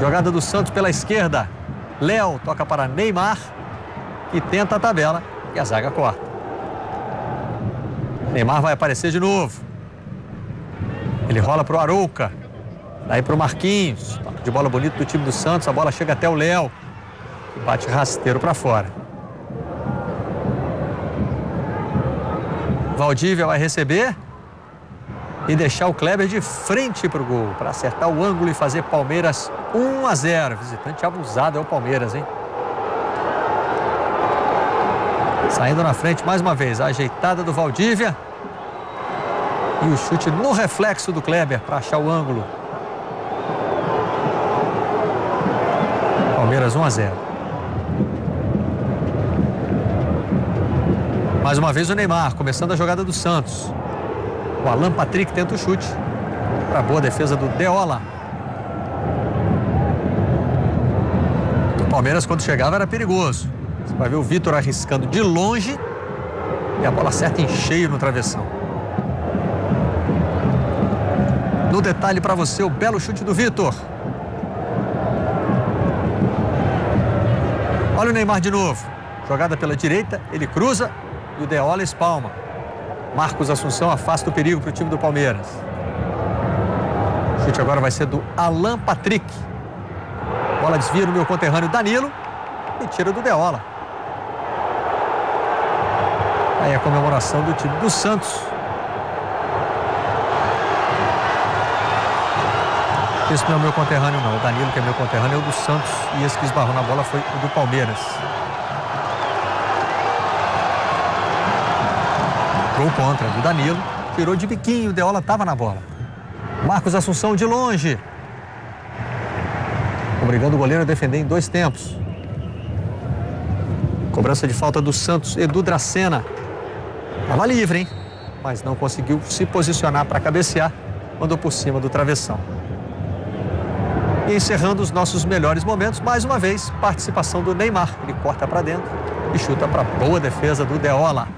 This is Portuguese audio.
Jogada do Santos pela esquerda. Léo toca para Neymar, que tenta a tabela e a zaga corta. Neymar vai aparecer de novo. Ele rola para o Arouca. Daí para o Marquinhos. Toca de bola bonito do time do Santos. A bola chega até o Léo, que bate rasteiro para fora. Valdívia vai receber e deixar o Kleber de frente para o gol, para acertar o ângulo e fazer Palmeiras 1-0. Visitante abusado é o Palmeiras, hein? Saindo na frente mais uma vez, a ajeitada do Valdívia e o chute no reflexo do Kleber para achar o ângulo. Palmeiras 1-0. Mais uma vez o Neymar, começando a jogada do Santos. O Alan Patrick tenta o chute para a boa defesa do Deola. O Palmeiras, quando chegava, era perigoso. Você vai ver o Vítor arriscando de longe e a bola acerta em cheio no travessão. No detalhe para você, o belo chute do Vítor. Olha o Neymar de novo. Jogada pela direita, ele cruza e o Deola espalma. Marcos Assunção afasta o perigo para o time do Palmeiras. O chute agora vai ser do Alan Patrick. Bola desvia no meu conterrâneo Danilo e tira do Deola. Aí a comemoração do time do Santos. Esse não é o meu conterrâneo, não. O Danilo, que é meu conterrâneo, é o do Santos. E esse que esbarrou na bola foi o do Palmeiras. Gol contra do Danilo, tirou de biquinho, Deola estava na bola. Marcos Assunção de longe, obrigando o goleiro a defender em dois tempos. Cobrança de falta do Santos, Edu Dracena. Estava livre, hein? Mas não conseguiu se posicionar para cabecear, mandou por cima do travessão. E encerrando os nossos melhores momentos, mais uma vez, participação do Neymar. Ele corta para dentro e chuta para boa defesa do Deola.